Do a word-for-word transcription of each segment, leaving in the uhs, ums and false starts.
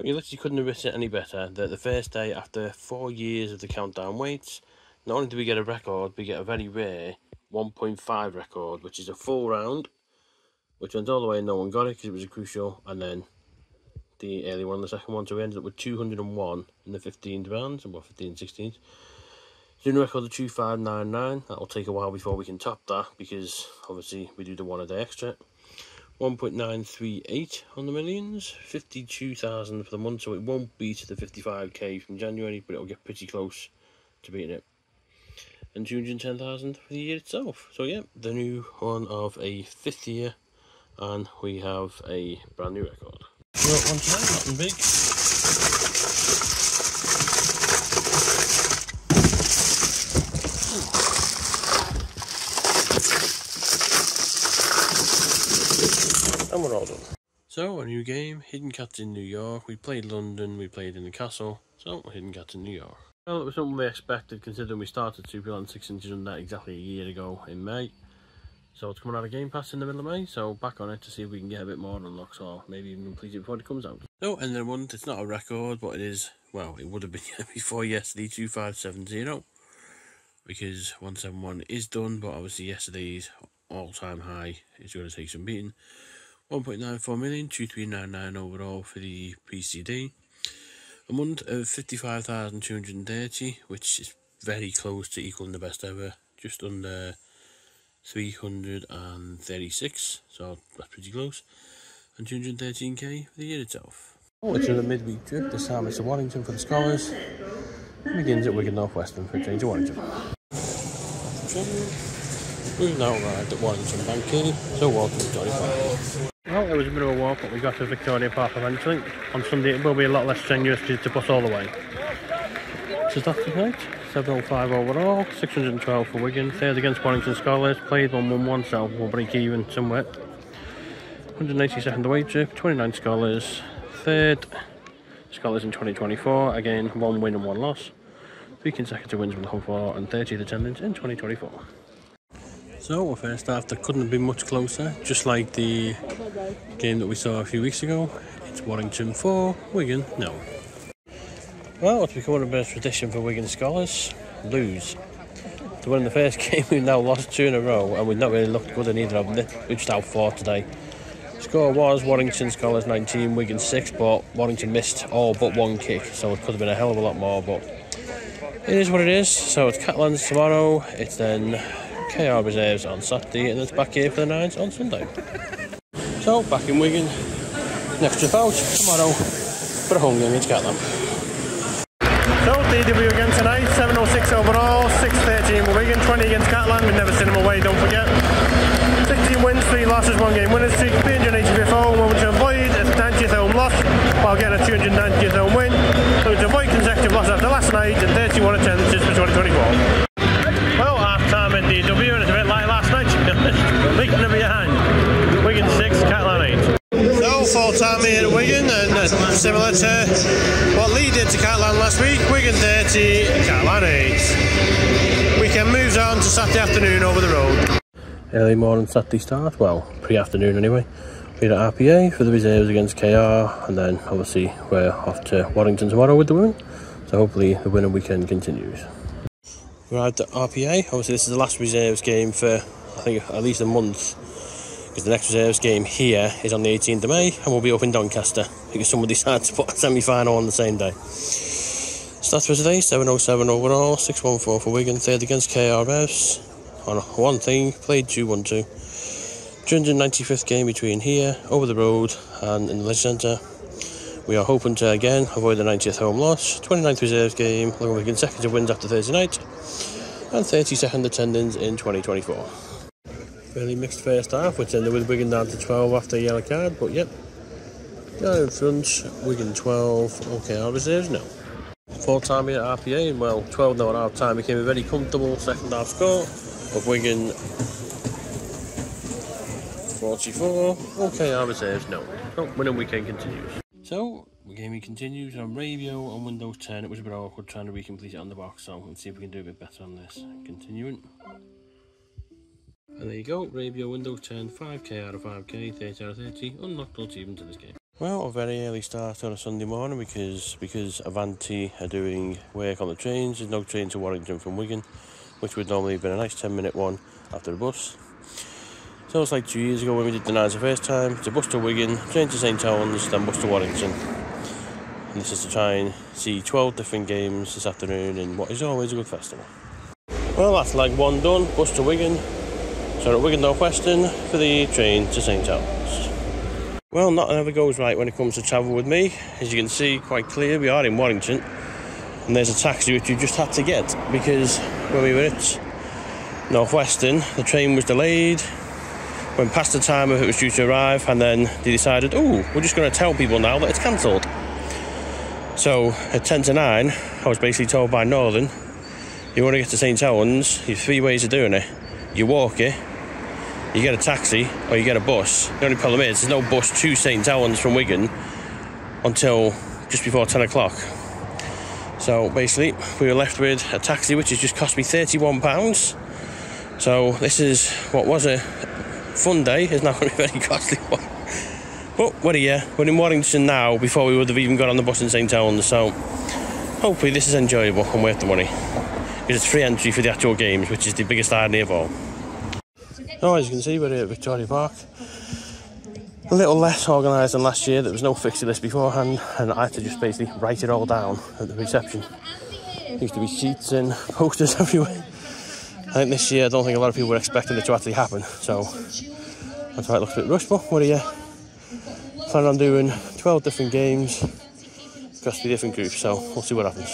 Well, you literally couldn't have risked it any better that the first day after four years of the countdown waits, not only do we get a record, we get a very rare one point five record, which is a full round, which went all the way, no one got it because it was a crucial, and then the early one and the second one, so we ended up with two hundred and one in the fifteenth round, so we're fifteen sixteenth. Doing a record of two five nine nine, that'll take a while before we can top that, because obviously we do the one a day extra. one point nine three eight on the millions, fifty-two thousand for the month, so it won't beat the fifty-five K from January, but it'll get pretty close to beating it. And two hundred and ten thousand for the year itself. So yeah, the new one of a fifth year, and we have a brand new record. Well, one time, nothing big. And we're all done. So, a new game, Hidden Cats in New York. We played London, we played in the castle. So, Hidden Cats in New York. Well, it was something we expected, considering we started Supraland six inches under exactly a year ago in May. So it's coming out of Game Pass in the middle of May, so back on it to see if we can get a bit more unlocks or maybe even complete it before it comes out. No, and then one, it's not a record, but it is, well, it would have been before yesterday, two five seven zero, because one seven one is done, but obviously yesterday's all-time high is going to take some beating. one point nine four million, two three nine nine overall for the P C D. A month of fifty-five thousand two hundred and thirty, which is very close to equaling the best ever, just under three hundred and thirty-six, so that's pretty close, and two hundred and thirteen K for the year itself. Oh, it's another midweek trip, this time it's to Warrington for the Scholars. It begins at Wigan North Western for a change to Warrington. We've now arrived at Warrington Bank Hill, so welcome to Victoria Park. Well, it was a bit of a walk, but we got to Victoria Park eventually. On Sunday it will be a lot less strenuous because it's a bus all the way. So that's the point. seven oh five overall, six hundred and twelve for Wigan, third against Warrington Scholars, played one one one, so we'll break even somewhere. one hundred and eighty-second away trip, twenty-nine Scholars, third Scholars in twenty twenty-four, again one win and one loss, three consecutive wins with the home for, and thirtieth attendance in twenty twenty-four. So our first half that couldn't have been much closer, just like the game that we saw a few weeks ago, it's Warrington four, Wigan nil. Well, it's becoming a bit of a tradition for Wigan Scholars, lose. They won in the first game, we've now lost two in a row, and we've not really looked good in either of them. We've just out four today. Score was Warrington Scholars nineteen, Wigan six, but Warrington missed all but one kick, so it could have been a hell of a lot more, but it is what it is. So it's Catalans tomorrow, it's then K R Reserves on Saturday, and it's back here for the Nines on Sunday. So, back in Wigan, next trip out tomorrow for a home game against Catalan. So D W again tonight, seven oh six overall, six thirteen for Wigan, twenty against Catalan, we've never seen them away, don't forget. sixteen wins, three losses, one game winner's streak, three hundred and eighty-fifth home, one which avoided a ninetieth home loss, while getting a two hundred and ninetieth home win, so to avoid consecutive loss after last night, and thirty-one attendances for twenty twenty-four. Well, half time at D W, and it's a bit like last night, leaking them behind. Wigan six, Catalan eight. Full time here at Wigan, and uh, similar to what Leigh did to Catalan last week, Wigan thirty, Catalan eight. Weekend moves on to Saturday afternoon over the road. Early morning Saturday start, well, pre-afternoon anyway. We're at R P A for the reserves against K R, and then obviously we're off to Warrington tomorrow with the women, so hopefully the winning weekend continues. We're at the R P A, obviously this is the last reserves game for I think at least a month. Because the next reserves game here is on the eighteenth of May, and we'll be up in Doncaster because somebody decided to put a semi-final on the same day. Stats for today, seven oh seven overall, six one four for Wigan, third against K R S on one thing, played two one two. two hundred and ninety-fifth game between here, over the road, and in the leisure centre. We are hoping to again avoid the ninetieth home loss, twenty-ninth reserves game, looking for consecutive wins after Thursday night, and thirty-second attendance in twenty twenty-four. Fairly mixed first half, which ended with Wigan down to twelve after a yellow card, but yep. Down in front, Wigan twelve, okay, our reserves now. Full time here at R P A, and well, twelve now at half time became a very comfortable second half score of Wigan forty-four, okay, our reserves now. So, winning weekend continues. So, the gaming continues on Rabio on Windows ten. It was a bit awkward trying to recomplete it on the box, so let's see if we can do a bit better on this. Continuing. And there you go, Rabio Windows ten, five K out of five K, thirty out of thirty, unlocked achievement to this game. Well, a very early start on a Sunday morning because because Avanti are doing work on the trains. There's no train to Warrington from Wigan, which would normally have been a nice ten minute one after the bus. So it's like two years ago when we did the nines the first time. It's a bus to Wigan, train to St Helens, then bus to Warrington. And this is to try and see twelve different games this afternoon in what is always a good festival. Well, that's like one done, bus to Wigan. So at Wigan North Western for the train to St Helens. Well, nothing ever goes right when it comes to travel with me. As you can see quite clear, we are in Warrington and there's a taxi which you just had to get because when we were at North Western the train was delayed, went past the time of it was due to arrive, and then they decided, oh, we're just going to tell people now that it's cancelled. So at ten to nine I was basically told by Northern, you want to get to St Helens, you have three ways of doing it. You walk it, you get a taxi, or you get a bus. The only problem is, there's no bus to St Helens from Wigan until just before ten o'clock. So basically, we were left with a taxi, which has just cost me thirty-one pounds. So this is what was a fun day, is now going to be a very costly one. But we're here, we're in Warrington now, before we would have even got on the bus in St Helens. So hopefully this is enjoyable and worth the money. Because it's free entry for the actual games, which is the biggest irony of all. Oh, as you can see, we're here at Victoria Park. A little less organised than last year. There was no fixture list beforehand, and I had to just basically write it all down at the reception. There used to be sheets and posters everywhere. I think this year, I don't think a lot of people were expecting it to actually happen, so that's why it looks a bit rushed. But we're here. Planning on doing twelve different games across the different groups, so we'll see what happens.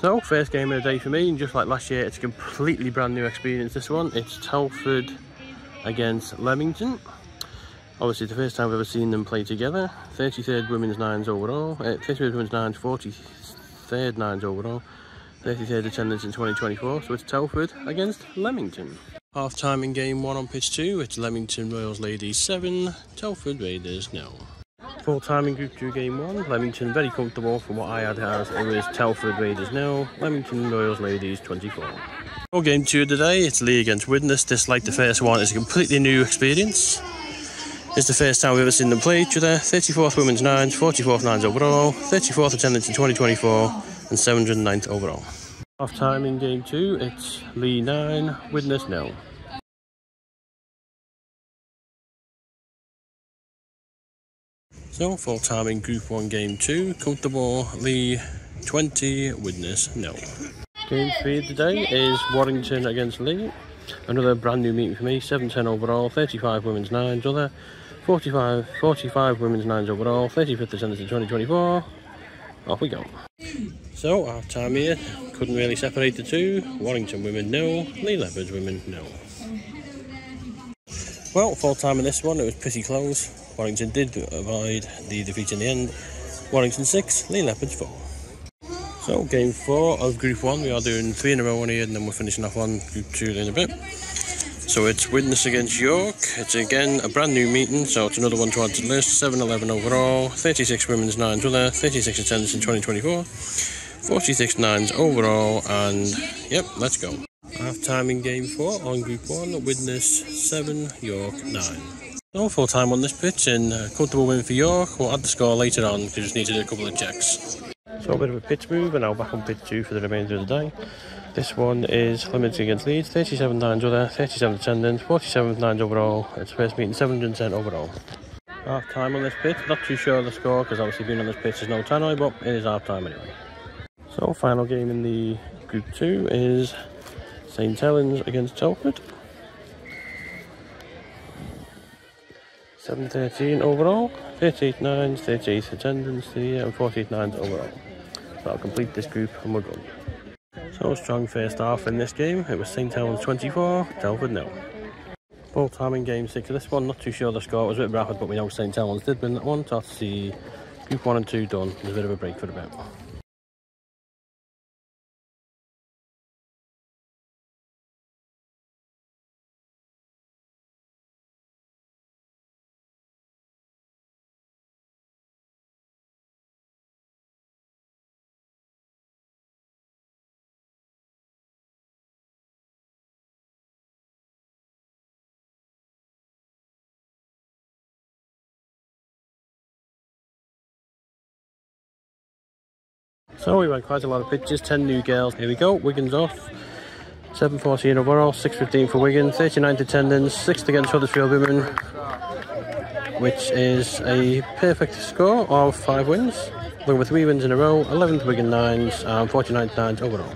So, first game of the day for me, and just like last year, it's a completely brand new experience, this one. It's Telford against Leamington. Obviously the first time I've ever seen them play together. Thirty-third women's nines overall, uh, thirty-third women's nines, forty-third nines overall, thirty-third attendance in twenty twenty-four. So it's Telford against Leamington. Half time in game one on pitch two, it's Leamington Royals ladies seven, Telford Raiders nil. Full time in group two game one, Leamington very comfortable from what I had as it was Telford Raiders nil, Leamington Royals ladies twenty-four. Well, game two of the day, it's Leigh against Widnes. This, like the first one, is a completely new experience. It's the first time we've ever seen them play each other. thirty-fourth women's nines, forty-fourth nines overall, thirty-fourth attendance in twenty twenty-four, and seven hundred ninth overall. Half time in game two, it's Leigh nine, Widnes nil. So, full time in group one game two, comfortable Leigh twenty, Widnes nil. Game three of the day is Warrington against Leeds. Another brand new meeting for me, seven ten overall, thirty-five women's nines other, forty-five, forty-five women's nines overall, thirty-fifth attendance in twenty twenty-four. Off we go. So, half time here, couldn't really separate the two. Warrington women nil, Leigh Leopards women nil. Well, full time in this one, it was pretty close. Warrington did avoid the defeat in the end. Warrington six, Leigh Leopards four. So, game four of Group one, we are doing three in a row on here, and then we're finishing off on Group two in a bit. So it's Widnes against York. It's again a brand new meeting, so it's another one to add to the list. seven eleven overall, thirty-six women's nines other, thirty-six attendance in twenty twenty-four, forty-six nines overall, and yep, let's go. Half time in game four on Group one, Widnes seven, York nine. No full time on this pitch, and a comfortable win for York. We'll add the score later on because we just needed a couple of checks. So a bit of a pitch move, and now back on pitch two for the remainder of the day. This one is Leamington against Leeds, thirty-seven nines other, thirty-seven attendance, forty-seven nines overall. It's first meeting, seven hundred ten overall. Half time on this pitch, not too sure of the score because obviously being on this pitch is no tannoy, but it is half time anyway. So final game in the group two is St Helens against Telford. seven thirteen overall, thirty-eight nines, thirty-eight attendance here, and forty-eight nines overall. That'll complete this group and we're done. So, strong first half in this game. It was St Helens twenty-four, Telford nil. Full time in game six of this one, not too sure the score, it was a bit rapid, but we know St Helens did win that one. So that's the group one and two done. There's a bit of a break for a bit. So we went quite a lot of pitches, ten new girls. Here we go, Wigan's off. seven forty in overall, six fifteen for Wigan, thirty-ninth attendance, sixth against Huddersfield Women, which is a perfect score of five wins. Wigan with three wins in a row, eleventh Wigan nines and forty-ninth nines overall.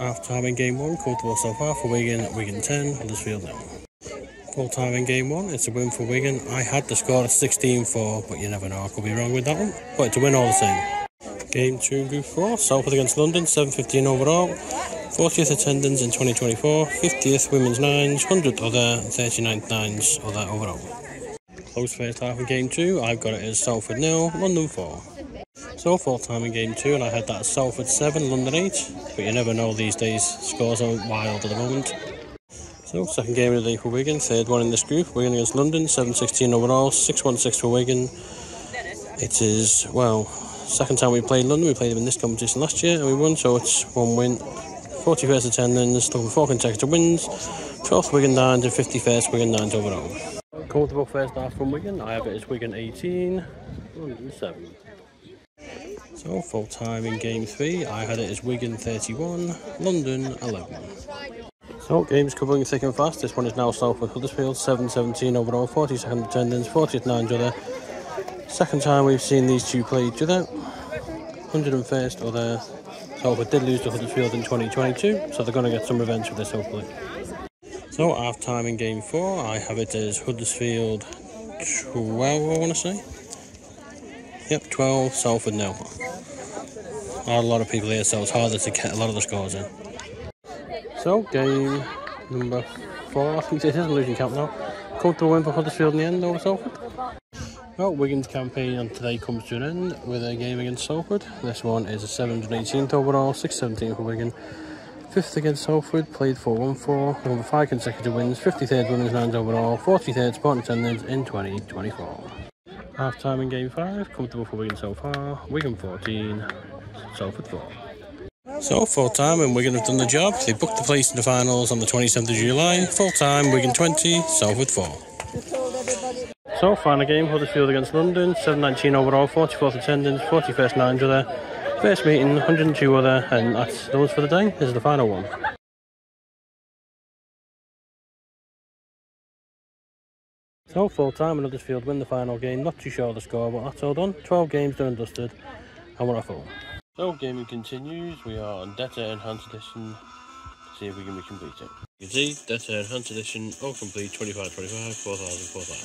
Half time in game one, comfortable so far for Wigan, Wigan ten, Huddersfield nil. Full time in game one, it's a win for Wigan. I had the score at sixteen four, but you never know, I could be wrong with that one. But it's a win all the same. Game two in group four, Salford against London, seven fifteen overall, fortieth attendance in twenty twenty-four, fiftieth women's nines, hundredth other, thirty-ninth nines other overall. Close first half in game two, I've got it as Salford nil, London four. So full time in game two, and I had that as Salford seven, London eight, but you never know these days, scores are wild at the moment. So second game of the day for Wigan, third one in this group, Wigan against London, seven sixteen overall, six one six for Wigan. It is, well, second time we played London, we played them in this competition last year and we won, so it's one win. forty-first attendance, looking for four consecutive wins, twelfth Wigan nines and fifty-first Wigan nines overall. Comfortable first half from Wigan, I have it as Wigan eighteen, London seven. So full time in game three, I had it as Wigan thirty-one, London eleven. So games covering thick and fast, this one is now Salford Huddersfield, seven seventeen overall, forty-second attendance, fortieth nines other. Second time we've seen these two play each other, one hundred first other. Salford did lose to Huddersfield in twenty twenty-two, so they're going to get some revenge for this hopefully. So half time in game four, I have it as Huddersfield twelve, I want to say. Yep, twelve, Salford nil. Not a lot of people here, so it's harder to get a lot of the scores in. So game number four, I think this is a losing camp now. Comfortable win for Huddersfield in the end over Salford. Well, Wigan's campaign on today comes to an end with a game against Salford. This one is a seven eighteenth overall, six seventeen for Wigan. fifth against Salford, played four one four, over five consecutive wins, fifty-third women's nines overall, forty-third sport attendance in twenty twenty-four. Half time in game five, comfortable for Wigan so far, Wigan fourteen, Salford four. So, full time and Wigan have done the job. They booked the place in the finals on the twenty-seventh of July. Full time, Wigan twenty, Salford four. So, final game, Huddersfield against London, seven nineteen overall, forty-fourth attendance, forty-first nines other, first meeting, one hundred two other, and that's those for the day. This is the final one. So, full time and Huddersfield win the final game, not too sure of the score, but that's all done. twelve games done and dusted, and we're off home. So, gaming continues, we are on Debtor Enhanced Edition, see if we can complete it. You can see, Debtor Enhanced Edition, all complete, twenty-five twenty-five, four thousand four thousand.